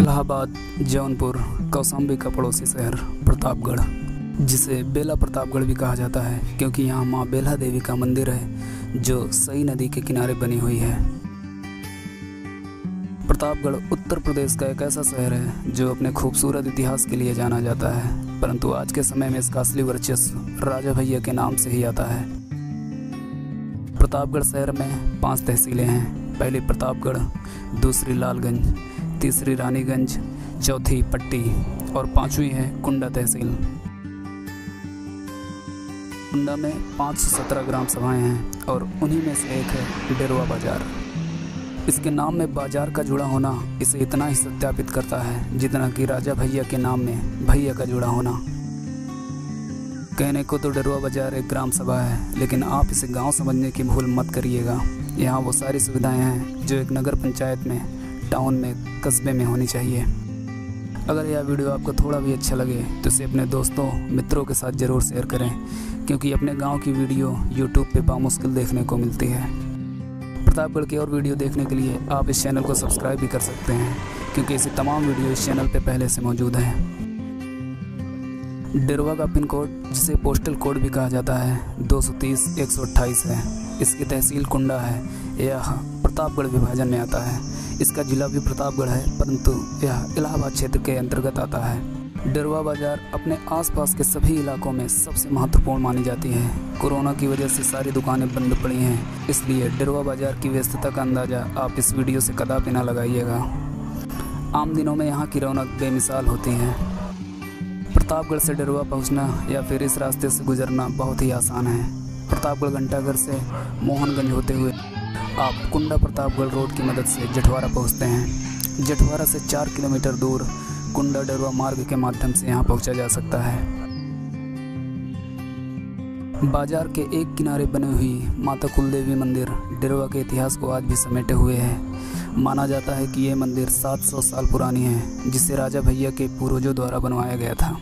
इलाहाबाद जौनपुर कौशाम्बी का पड़ोसी शहर प्रतापगढ़, जिसे बेला प्रतापगढ़ भी कहा जाता है क्योंकि यहाँ माँ बेला देवी का मंदिर है जो सई नदी के किनारे बनी हुई है। प्रतापगढ़ उत्तर प्रदेश का एक ऐसा शहर है जो अपने खूबसूरत इतिहास के लिए जाना जाता है, परंतु आज के समय में इसका असली वर्चस्व राजा भैया के नाम से ही आता है। प्रतापगढ़ शहर में 5 तहसीलें हैं। पहली प्रतापगढ़, दूसरी लालगंज, तीसरी रानीगंज, चौथी पट्टी और 5वीं है कुंडा तहसील। कुंडा में 517 ग्राम सभाएँ हैं और उन्हीं में से एक है डेरवा बाजार। इसके नाम में बाजार का जुड़ा होना इसे इतना ही सत्यापित करता है जितना कि राजा भैया के नाम में भैया का जुड़ा होना। कहने को तो डेरवा बाजार एक ग्राम सभा है, लेकिन आप इसे गांव समझने की भूल मत करिएगा। यहाँ वो सारी सुविधाएं हैं जो एक नगर पंचायत में, टाउन में, कस्बे में होनी चाहिए। अगर यह वीडियो आपको थोड़ा भी अच्छा लगे तो इसे अपने दोस्तों, मित्रों के साथ ज़रूर शेयर करें, क्योंकि अपने गाँव की वीडियो यूट्यूब पर बामुश्किल देखने को मिलती है। प्रतापगढ़ की और वीडियो देखने के लिए आप इस चैनल को सब्सक्राइब भी कर सकते हैं, क्योंकि ऐसी तमाम वीडियो इस चैनल पर पहले से मौजूद हैं। डेरवा का पिन कोड, जिसे पोस्टल कोड भी कहा जाता है, 230-128 है। इसकी तहसील कुंडा है। यह प्रतापगढ़ विभाजन में आता है। इसका जिला भी प्रतापगढ़ है, परंतु यह इलाहाबाद क्षेत्र के अंतर्गत आता है। डेरवा बाज़ार अपने आसपास के सभी इलाकों में सबसे महत्वपूर्ण मानी जाती है। कोरोना की वजह से सारी दुकानें बंद पड़ी हैं, इसलिए डेरवा बाज़ार की व्यस्तता का अंदाज़ा आप इस वीडियो से कदापि ना लगाइएगा। आम दिनों में यहाँ की रौनक बेमिसाल होती है। प्रतापगढ़ से डेरवा पहुँचना या फिर इस रास्ते से गुजरना बहुत ही आसान है। प्रतापगढ़ घंटाघर से मोहनगंज होते हुए आप कुंडा प्रतापगढ़ रोड की मदद से जेठवारा पहुँचते हैं। जेठवारा से 4 किलोमीटर दूर कुंडा डेरवा मार्ग के माध्यम से यहाँ पहुँचा जा सकता है। बाजार के एक किनारे बनी हुई माता कुलदेवी मंदिर डेरवा के इतिहास को आज भी समेटे हुए है। माना जाता है कि ये मंदिर 700 साल पुरानी है, जिसे राजा भैया के पूर्वजों द्वारा बनवाया गया था।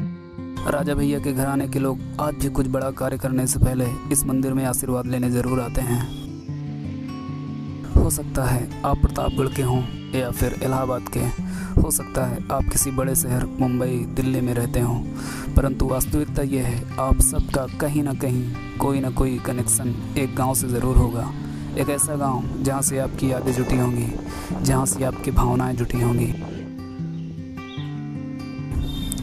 राजा भैया के घराने के लोग आज भी कुछ बड़ा कार्य करने से पहले इस मंदिर में आशीर्वाद लेने ज़रूर आते हैं। हो सकता है आप प्रतापगढ़ के हों या फिर इलाहाबाद के। हो सकता है आप किसी बड़े शहर, मुंबई, दिल्ली में रहते हों, परंतु वास्तविकता यह है आप सबका कहीं ना कहीं कोई ना कोई कनेक्शन एक गांव से ज़रूर होगा। एक ऐसा गांव जहां से आपकी यादें जुटी होंगी, जहां से आपकी भावनाएं जुटी होंगी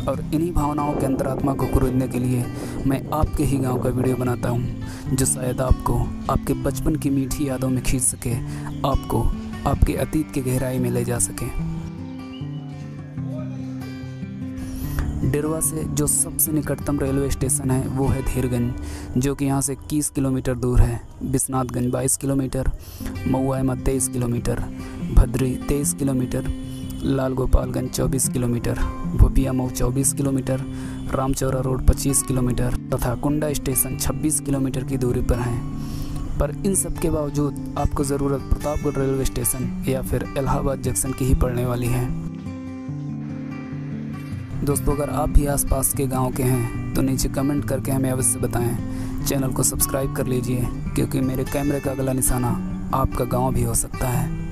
और इन्हीं भावनाओं के अंतरात्मा को कुरूदने के लिए मैं आपके ही गांव का वीडियो बनाता हूं, जो शायद आपको आपके बचपन की मीठी यादों में खींच सके, आपको आपके अतीत की गहराई में ले जा सके। डेरवा से जो सबसे निकटतम रेलवे स्टेशन है वो है धीरगंज, जो कि यहाँ से 21 किलोमीटर दूर है। Bishnathganj 22 kilometre, Mauaima 23 kilometre, Bhadri 23 kilometre, Lal Gopalganj 24 kilometre, Bhopiya Mau 24 kilometre, Ramchaura road 25 kilometre तथा कुंडा स्टेशन 26 किलोमीटर की दूरी पर हैं। पर इन सब के बावजूद आपको ज़रूरत प्रतापगढ़ रेलवे स्टेशन या फिर इलाहाबाद जंक्शन की ही पड़ने वाली है। दोस्तों, अगर आप भी आसपास के गांव के हैं तो नीचे कमेंट करके हमें अवश्य बताएं। चैनल को सब्सक्राइब कर लीजिए, क्योंकि मेरे कैमरे का अगला निशाना आपका गांव भी हो सकता है।